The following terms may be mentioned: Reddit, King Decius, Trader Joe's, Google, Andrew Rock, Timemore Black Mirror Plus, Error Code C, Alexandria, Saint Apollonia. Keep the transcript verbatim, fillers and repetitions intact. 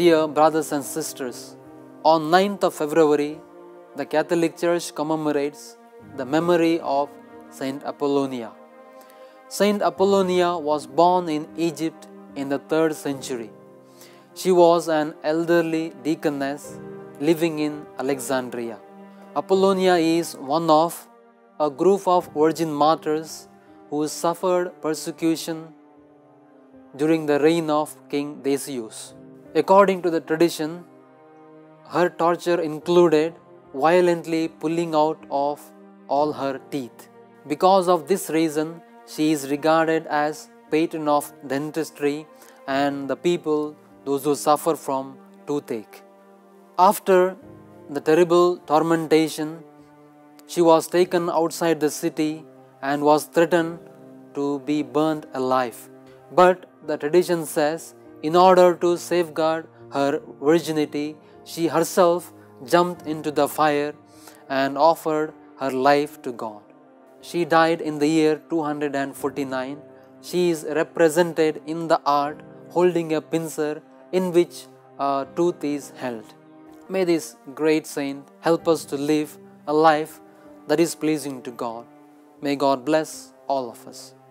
Dear brothers and sisters, on ninth of February, the Catholic Church commemorates the memory of Saint Apollonia. Saint Apollonia was born in Egypt in the third century. She was an elderly deaconess living in Alexandria. Apollonia is one of a group of virgin martyrs who suffered persecution during the reign of King Decius. According to the tradition, her torture included violently pulling out of all her teeth. Because of this reason, she is regarded as patron of dentistry and the people, those who suffer from toothache. After the terrible tormentation, she was taken outside the city and was threatened to be burnt alive. But the tradition says, in order to safeguard her virginity, she herself jumped into the fire and offered her life to God. She died in the year two hundred forty-nine. She is represented in the art holding a pincer in which a tooth is held. May this great saint help us to live a life that is pleasing to God. May God bless all of us.